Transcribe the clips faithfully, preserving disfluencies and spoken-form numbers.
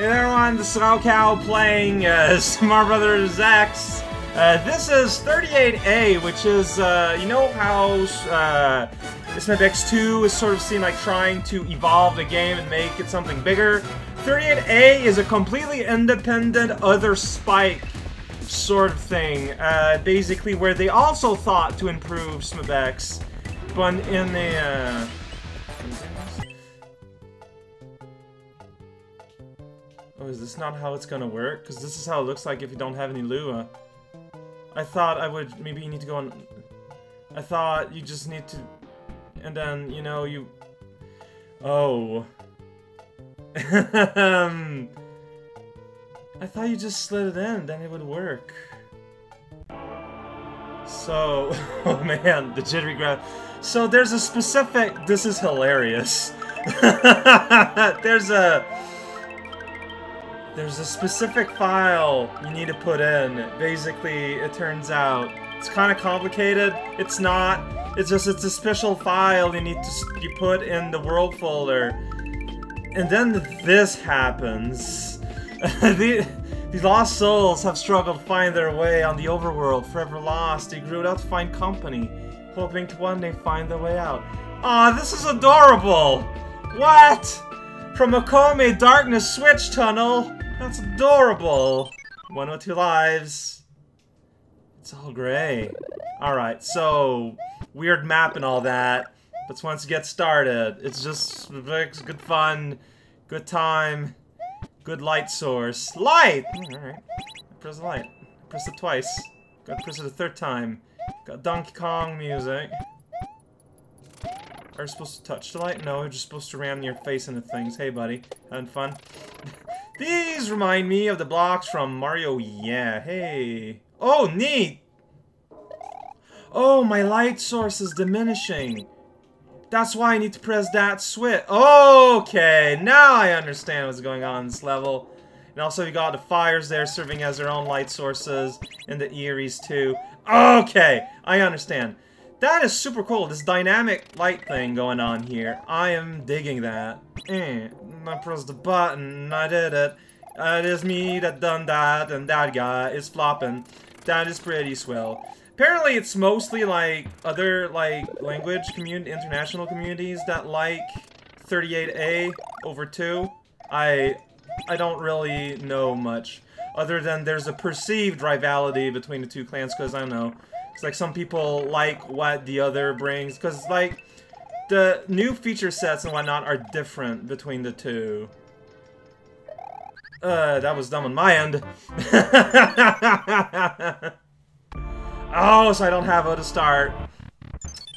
There on the Al cow playing uh, Smart Brothers X. Uh, this is thirty-eight A, which is, uh, you know how uh, Smith X two is sort of seen like trying to evolve the game and make it something bigger? thirty-eight A is a completely independent other Spike sort of thing, uh, basically, where they also thought to improve Smith X, but in the, uh... Oh, is this not how it's gonna work? Because this is how it looks like if you don't have any Lua. I thought I would, maybe you need to go on... I thought you just need to... And then, you know, you... Oh... I thought you just slid it in, then it would work. So... Oh man, the jittery grab. So there's a specific... This is hilarious. There's a... There's a specific file you need to put in. Basically, it turns out it's kind of complicated. It's not. It's just it's a special file you need to you put in the world folder, and then this happens. the, the lost souls have struggled to find their way on the overworld. Forever lost, they grew out to find company, hoping to one day find their way out. Aw, this is adorable. What? From Okome Darkness Switch Tunnel. That's adorable! one oh two lives. It's all gray. Alright, so... Weird map and all that. But once you get started, it's just it's good fun, good time, good light source. Light! Alright. Press the light. Press it twice. Gotta press it a third time. Got Donkey Kong music. Are you supposed to touch the light? No, you're just supposed to ram your face into things. Hey, buddy. Having fun? These remind me of the blocks from Mario. Yeah, hey. Oh, neat! Oh, my light source is diminishing. That's why I need to press that switch. Okay, now I understand what's going on in this level. And also you got the fires there serving as their own light sources. And the Eerie's too. Okay, I understand. That is super cool, this dynamic light thing going on here. I am digging that. Eh, I pressed the button, I did it. Uh, it is me that done that, and that guy is flopping. That is pretty swell. Apparently it's mostly like other like language community, international communities that like thirty-eight A over two. I, I don't really know much. Other than there's a perceived rivalry between the two clans, because I don't know. It's like some people like what the other brings, because like the new feature sets and whatnot are different between the two. Uh, that was dumb on my end. Oh, so I don't have how to start.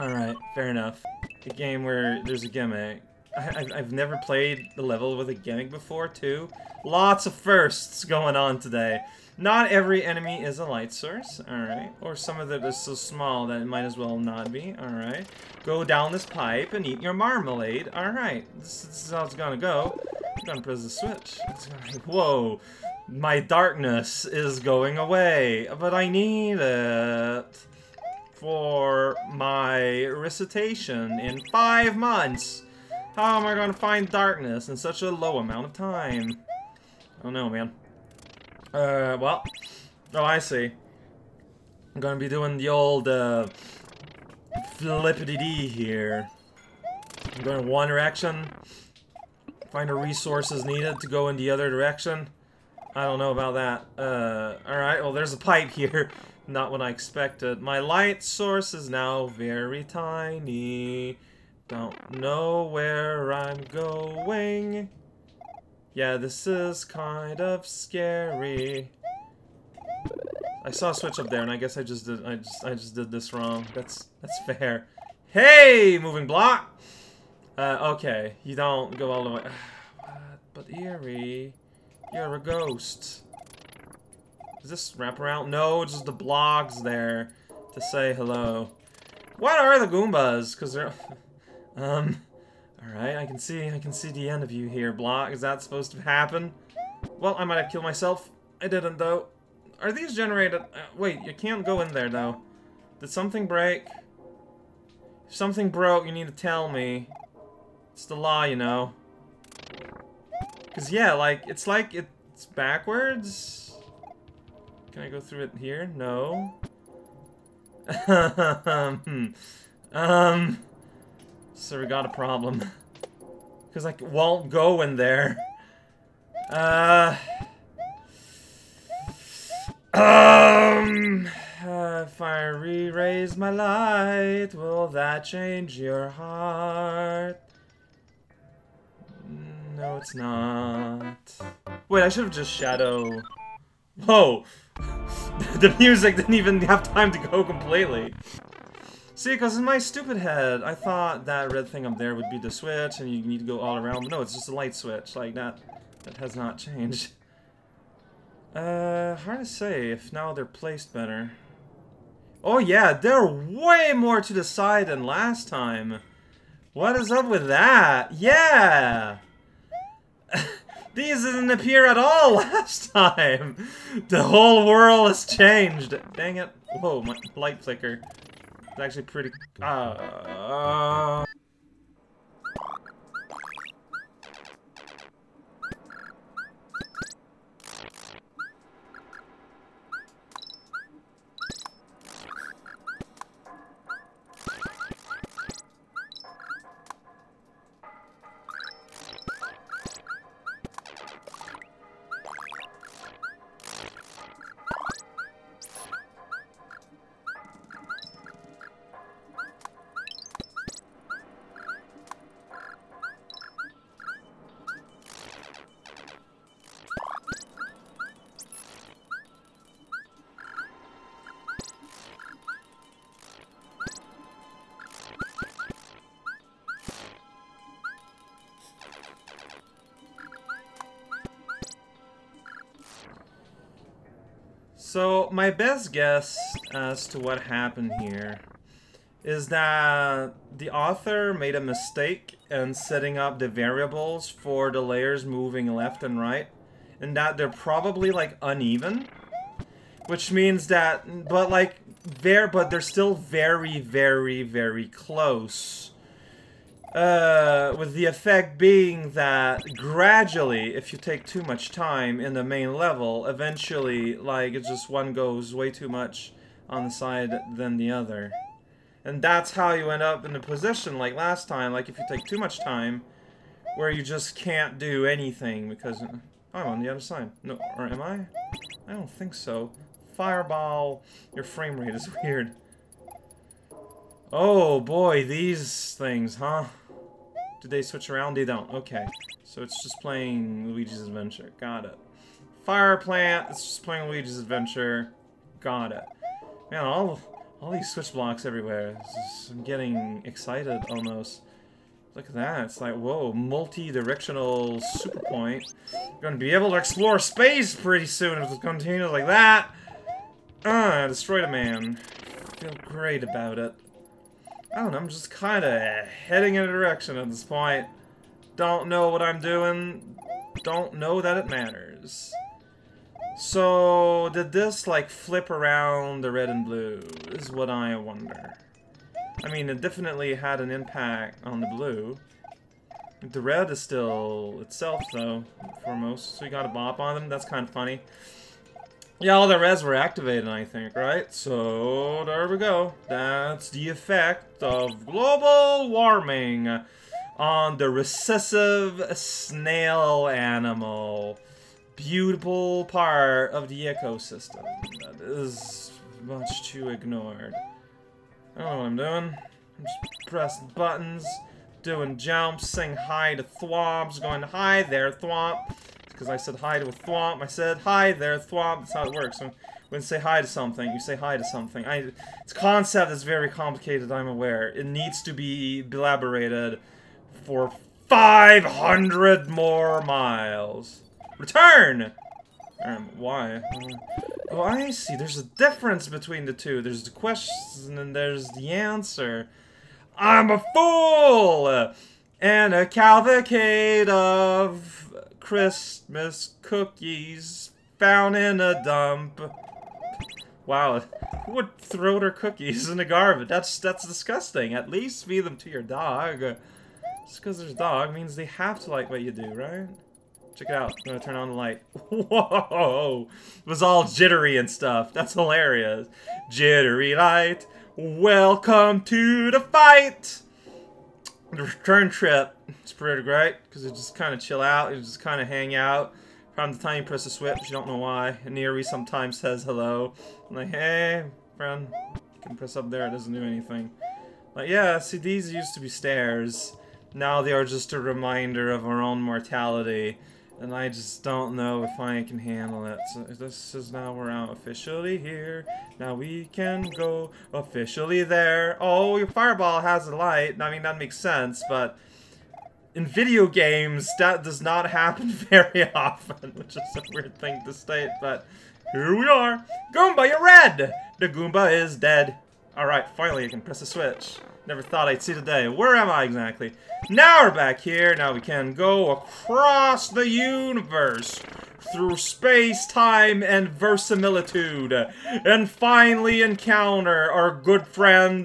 Alright, fair enough. A game where there's a gimmick. I, I've never played the level with a gimmick before, too. Lots of firsts going on today. Not every enemy is a light source, alright. Or some of them is so small that it might as well not be, alright. Go down this pipe and eat your marmalade, alright. This, this is how it's gonna go. I'm gonna press the switch. It's gonna be, whoa, my darkness is going away, but I need it for my recitation in five months. How am I gonna find darkness in such a low amount of time? I don't know, man. Uh, well. Oh, I see. I'm gonna be doing the old, uh, flippity-dee here. I'm going one direction. Find the resources needed to go in the other direction. I don't know about that. Uh, alright, well, there's a pipe here. Not what I expected. My light source is now very tiny. Don't know where I'm going. Yeah, this is kind of scary. I saw a switch up there, and I guess I just did. I just, I just did this wrong. That's, that's fair. Hey, moving block. Uh, okay, you don't go all the way. But Eerie, you're a ghost. Does this wrap around? No, just the blocks there to say hello. What are the Goombas? Cause they're, um. Alright, I can see, I can see the end of you here, Block. Is that supposed to happen? Well, I might have killed myself. I didn't, though. Are these generated? Uh, wait, you can't go in there, though. Did something break? If something broke, you need to tell me. It's the law, you know. Because, yeah, like, it's like it's backwards. Can I go through it here? No. um, um, so we got a problem. Because, like, it won't go in there. Uh... Um... Uh, if I re-raise my light, will that change your heart? No, it's not. Wait, I should have just shadow. Whoa! The music didn't even have time to go completely. See, because in my stupid head, I thought that red thing up there would be the switch, and you need to go all around. But no, it's just a light switch. Like, that, that has not changed. Uh, hard to say if now they're placed better. Oh yeah, they're way more to the side than last time. What is up with that? Yeah! These didn't appear at all last time! The whole world has changed! Dang it. Whoa, my light flicker. It's actually pretty... Uh, uh... So, my best guess as to what happened here is that the author made a mistake in setting up the variables for the layers moving left and right, and that they're probably, like, uneven. Which means that, but, like, they're, but they're still very, very, very close. Uh, with the effect being that gradually, if you take too much time in the main level, eventually, like, it's just one goes way too much on the side than the other. And that's how you end up in a position like last time, like if you take too much time, where you just can't do anything because... I'm on the other side. No, or am I? I don't think so. Fireball, your frame rate is weird. Oh boy, these things, huh? Do they switch around? They don't. Okay. So it's just playing Luigi's Adventure. Got it. Fire plant. It's just playing Luigi's Adventure. Got it. Man, all all these switch blocks everywhere. Just, I'm getting excited almost. Look at that. It's like, whoa, multi-directional super point. You're going to be able to explore space pretty soon if it continues like that. Ah, uh, destroyed a man. I feel great about it. I don't know, I'm just kind of heading in a direction at this point. Don't know what I'm doing. Don't know that it matters. So, did this, like, flip around the red and blue? Is what I wonder. I mean, it definitely had an impact on the blue. The red is still itself, though, foremost. So, you got a bop on them. That's kind of funny. Yeah, all the reds were activated, I think, right? So, there we go. That's the effect of global warming on the recessive snail animal. Beautiful part of the ecosystem that is much too ignored. I don't know what I'm doing. I'm just pressing buttons, doing jumps, saying hi to thwomps, going, hi there, thwomp. Because I said hi to a thwomp, I said hi there, thwomp. That's how it works. So when you say hi to something, you say hi to something. I, this concept is very complicated, I'm aware. It needs to be elaborated for five hundred more miles. Return! Um, why? Oh, I see. There's a difference between the two. There's the question and there's the answer. I'm a fool! And a cavalcade of... Christmas cookies found in a dump. Wow, who would throw their cookies in the garbage? That's that's disgusting. At least feed them to your dog. Just because there's a dog means they have to like what you do, right? Check it out. I'm gonna turn on the light. Whoa! It was all jittery and stuff. That's hilarious. Jittery light. Welcome to the fight! The return trip. It's pretty great, because you just kind of chill out. You just kind of hang out. From the time you press the switch, you don't know why. Neri sometimes says hello. I'm like, hey, friend. You can press up there, it doesn't do anything. But yeah, see, these used to be stairs. Now they are just a reminder of our own mortality, and I just don't know if I can handle it. So this is now we're out officially here. Now we can go officially there. Oh, your fireball has a light. I mean, that makes sense, but in video games, that does not happen very often, which is a weird thing to state, but here we are. Goomba, you're red! The Goomba is dead. Alright, finally I can press a switch. Never thought I'd see the day. Where am I exactly? Now we're back here. Now we can go across the universe, through space, time, and verisimilitude, and finally encounter our good friend,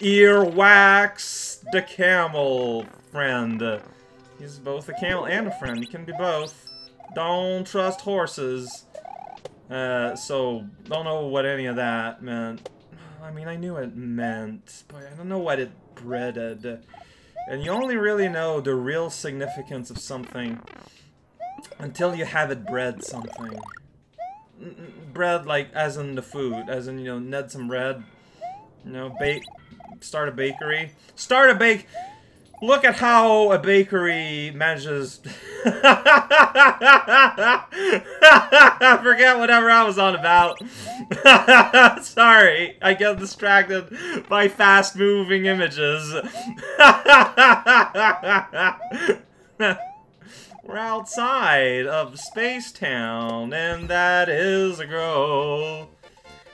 Earwax the Camel friend. He's both a camel and a friend. He can be both. Don't trust horses. Uh, so, don't know what any of that meant. I mean, I knew it meant, but I don't know what it bred. And you only really know the real significance of something until you have it bred something. Bread, like, as in the food. As in, you know, Ned some bread. You know, bake. Start a bakery. Start a bake. Look at how a bakery manages. I forget whatever I was on about. Sorry, I get distracted by fast-moving images. We're outside of Space Town, and that is a goal.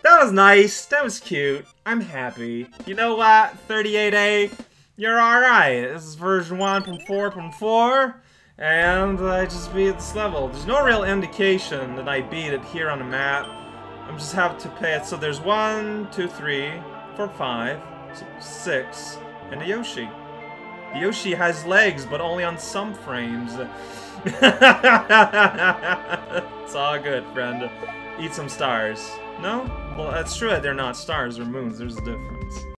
That was nice. That was cute. I'm happy. You know what, thirty-eight A? You're alright. This is version one point four point four, and I just beat this level. There's no real indication that I beat it here on the map. I'm just have to pay it. So there's one, two, three, four, five, six, and a Yoshi. The Yoshi has legs, but only on some frames. It's all good, friend. Eat some stars. No? Well, that's true that they're not stars or moons. There's a difference.